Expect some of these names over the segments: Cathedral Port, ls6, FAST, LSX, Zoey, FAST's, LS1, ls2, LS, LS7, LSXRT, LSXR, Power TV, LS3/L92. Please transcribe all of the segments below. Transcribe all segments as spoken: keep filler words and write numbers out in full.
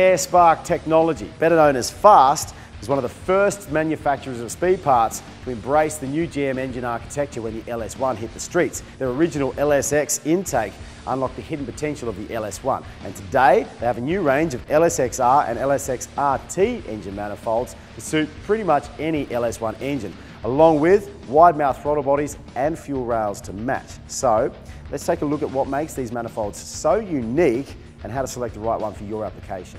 Air Spark Technology, better known as FAST, was one of the first manufacturers of speed parts to embrace the new G M engine architecture when the L S one hit the streets. Their original L S X intake unlocked the hidden potential of the L S one, and today they have a new range of L S X R and L S X R T engine manifolds to suit pretty much any L S one engine, along with wide mouth throttle bodies and fuel rails to match. So let's take a look at what makes these manifolds so unique and how to select the right one for your application.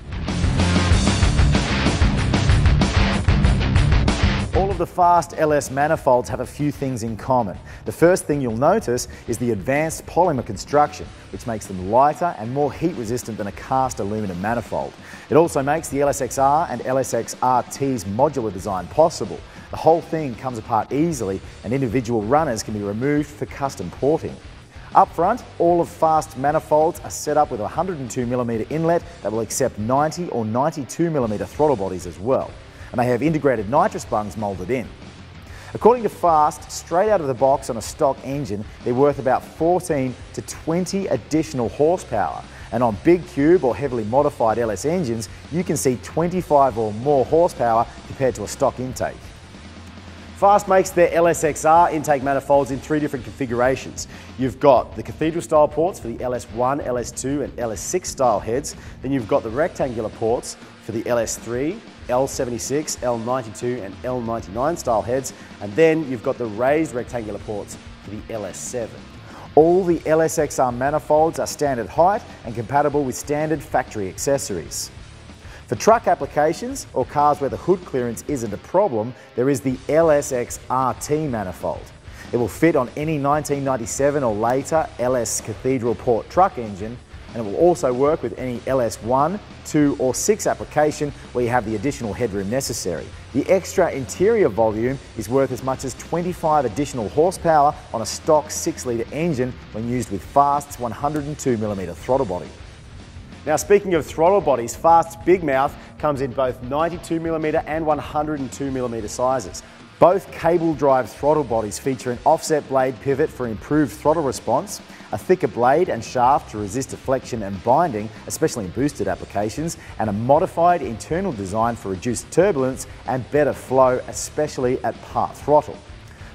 All of the FAST L S manifolds have a few things in common. The first thing you'll notice is the advanced polymer construction, which makes them lighter and more heat resistant than a cast aluminum manifold. It also makes the L S X R and L S X R T's modular design possible. The whole thing comes apart easily and individual runners can be removed for custom porting. Up front, all of FAST manifolds are set up with a one hundred and two millimeter inlet that will accept ninety or ninety-two millimeter throttle bodies as well, and they have integrated nitrous bungs moulded in. According to FAST, straight out of the box on a stock engine, they're worth about fourteen to twenty additional horsepower, and on big cube or heavily modified L S engines, you can see twenty-five or more horsepower compared to a stock intake. FAST makes their L S X R intake manifolds in three different configurations. You've got the cathedral style ports for the L S one, L S two and L S six style heads. Then you've got the rectangular ports for the L S three, L seventy-six, L ninety-two and L ninety-nine style heads. And then you've got the raised rectangular ports for the L S seven. All the L S X R manifolds are standard height and compatible with standard factory accessories. For truck applications, or cars where the hood clearance isn't a problem, there is the L S X R T manifold. It will fit on any nineteen ninety-seven or later L S Cathedral Port truck engine, and it will also work with any L S one, two or six application where you have the additional headroom necessary. The extra interior volume is worth as much as twenty-five additional horsepower on a stock six litre engine when used with FAST's one hundred and two millimeter throttle body. Now, speaking of throttle bodies, FAST's big mouth comes in both ninety-two millimeter and one hundred and two millimeter sizes. Both cable drive throttle bodies feature an offset blade pivot for improved throttle response, a thicker blade and shaft to resist deflection and binding, especially in boosted applications, and a modified internal design for reduced turbulence and better flow, especially at part throttle.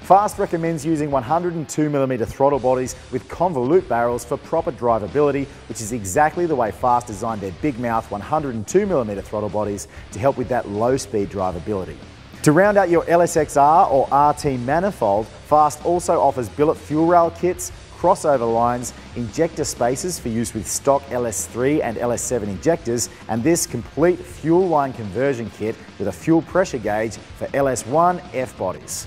FAST recommends using one hundred and two millimeter throttle bodies with convolute barrels for proper drivability, which is exactly the way FAST designed their big mouth one hundred and two millimeter throttle bodies to help with that low speed drivability. To round out your L S X R or R T manifold, FAST also offers billet fuel rail kits, crossover lines, injector spacers for use with stock L S three and L S seven injectors, and this complete fuel line conversion kit with a fuel pressure gauge for L S one F bodies.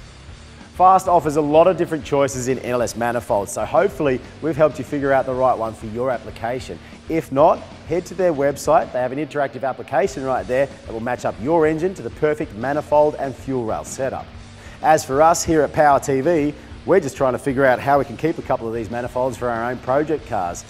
FAST offers a lot of different choices in L S manifolds, so hopefully we've helped you figure out the right one for your application. If not, head to their website. They have an interactive application right there that will match up your engine to the perfect manifold and fuel rail setup. As for us here at Power T V, we're just trying to figure out how we can keep a couple of these manifolds for our own project cars.